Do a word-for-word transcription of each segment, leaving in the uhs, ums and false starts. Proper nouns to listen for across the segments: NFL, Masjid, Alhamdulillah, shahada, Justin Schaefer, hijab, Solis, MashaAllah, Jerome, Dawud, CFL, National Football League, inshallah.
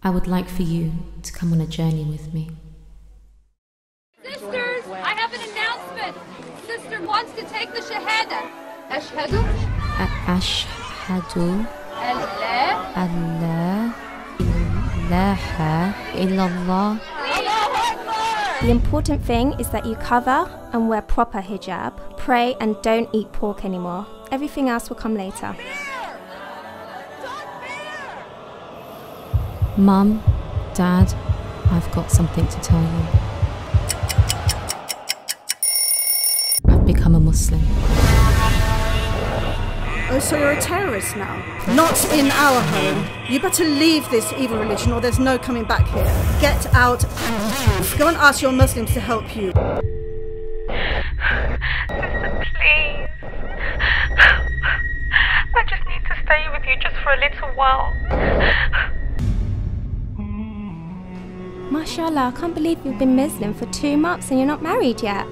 I would like for you to come on a journey with me. Sisters, I have an announcement. Sister wants to take the shahada. Ashhadu. Ashhadu. Allah. Allah. Ilaha. Illallah. The important thing is that you cover and wear proper hijab. Pray and don't eat pork anymore. Everything else will come later. Mum, Dad, I've got something to tell you. I've become a Muslim. Oh, so you're a terrorist now? Not in our home. You better leave this evil religion or there's no coming back here. Get out. Go and ask your Muslims to help you. Sister, please. I just need to stay with you just for a little while. MashaAllah, I can't believe you've been Muslim for two months and you're not married yet.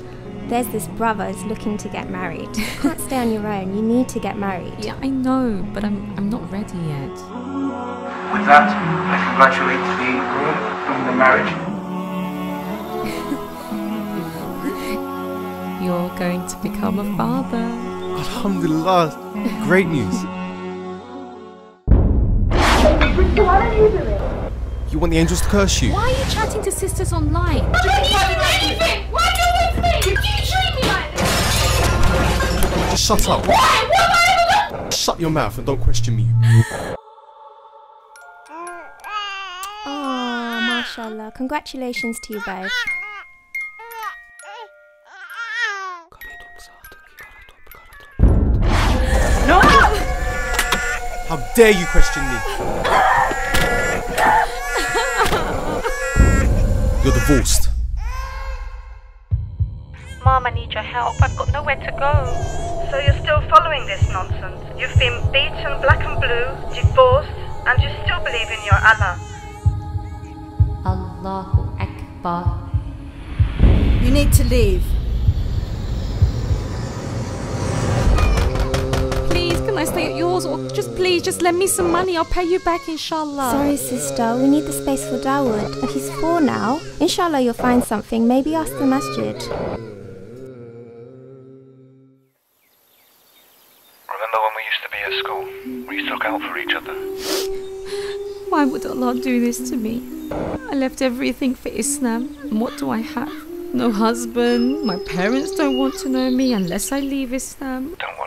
There's this brother who's looking to get married. You can't stay on your own, you need to get married. Yeah, I know, but I'm, I'm not ready yet. With that, I congratulate the groom on the marriage. You're going to become a father. Alhamdulillah, great news. What are you doing? You want the angels to curse you? Why are you chatting to sisters online? Why don't you do anything? Why do you do you treat me like this? Just shut up. Why? What have I ever done? Shut your mouth and don't question me. Oh, mashallah. Congratulations to you both. No! How dare you question me? You're divorced. Mom, I need your help. I've got nowhere to go. So you're still following this nonsense? You've been beaten black and blue, divorced, and you still believe in your Allah. Allahu Akbar. You need to leave. Can I stay at yours, or just please, just lend me some money, I'll pay you back inshallah. Sorry sister, we need the space for Dawud. He's four now. Inshallah you'll find something, maybe ask the Masjid. Remember when we used to be at school? We used to look out for each other. Why would Allah do this to me? I left everything for Islam, and what do I have? No husband, my parents don't want to know me unless I leave Islam. Don't worry.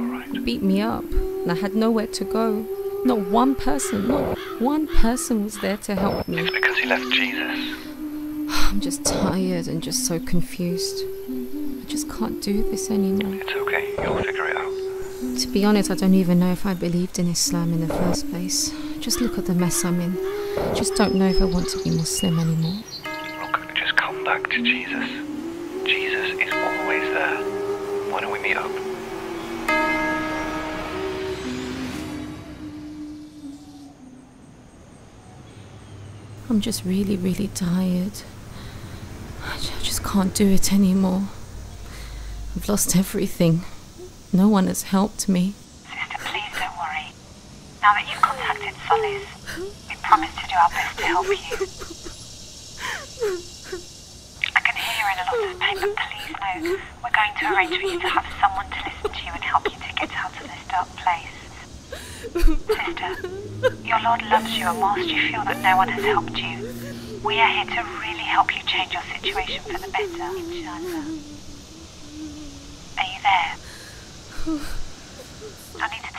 Right. Beat me up and I had nowhere to go. Not one person, not one person was there to help me. It's because he left Jesus. I'm just tired and just so confused. I just can't do this anymore. It's okay, you'll figure it out. To be honest, I don't even know if I believed in Islam in the first place. Just look at the mess I'm in. I just don't know if I want to be Muslim anymore. Look, just come back to Jesus. Jesus is always there. Why don't we meet up? I'm just really, really tired. I just can't do it anymore. I've lost everything. No one has helped me. Sister, please don't worry. Now that you've contacted Solis, we promise to do our best to help you. I can hear you're in a lot of pain, but please know we're going to arrange for you to have someone to listen to you and help you to get out of this dark place. Sister, your Lord loves you, and whilst you feel that no one has helped you, we are here to really help you change your situation for the better, inshallah. Are you there? I need to